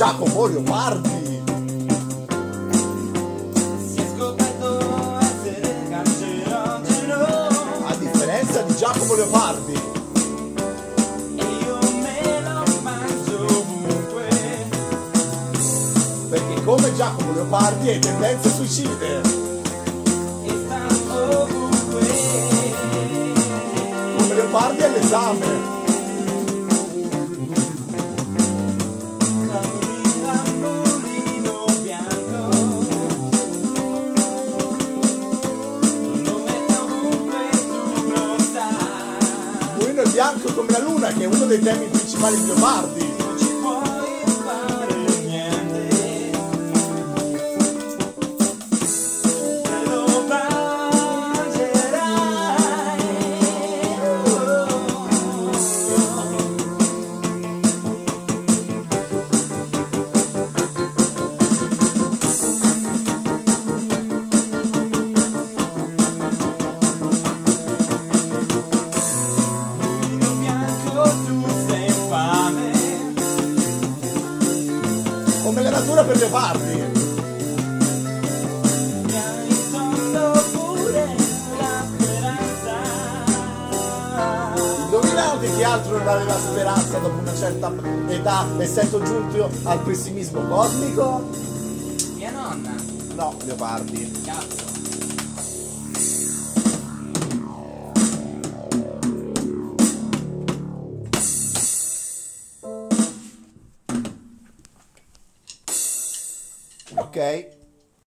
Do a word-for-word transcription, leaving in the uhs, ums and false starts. Giacomo Leopardi. A differenza di Giacomo Leopardi, io me lo mangio ovunque, perché come Giacomo Leopardi hai tendenze suicide. Come Leopardi all'esame. Bianco come la luna, che è uno dei temi principali di Leopardi. Non ci puoi fare niente, te lo mangerai. Come la natura per Leopardi. Mi hai tolto pure la speranza. Indovinate chi altro non aveva speranza dopo una certa età, essendo giunto al pessimismo cosmico? Mia nonna. No, Leopardi. Cazzo. Ok.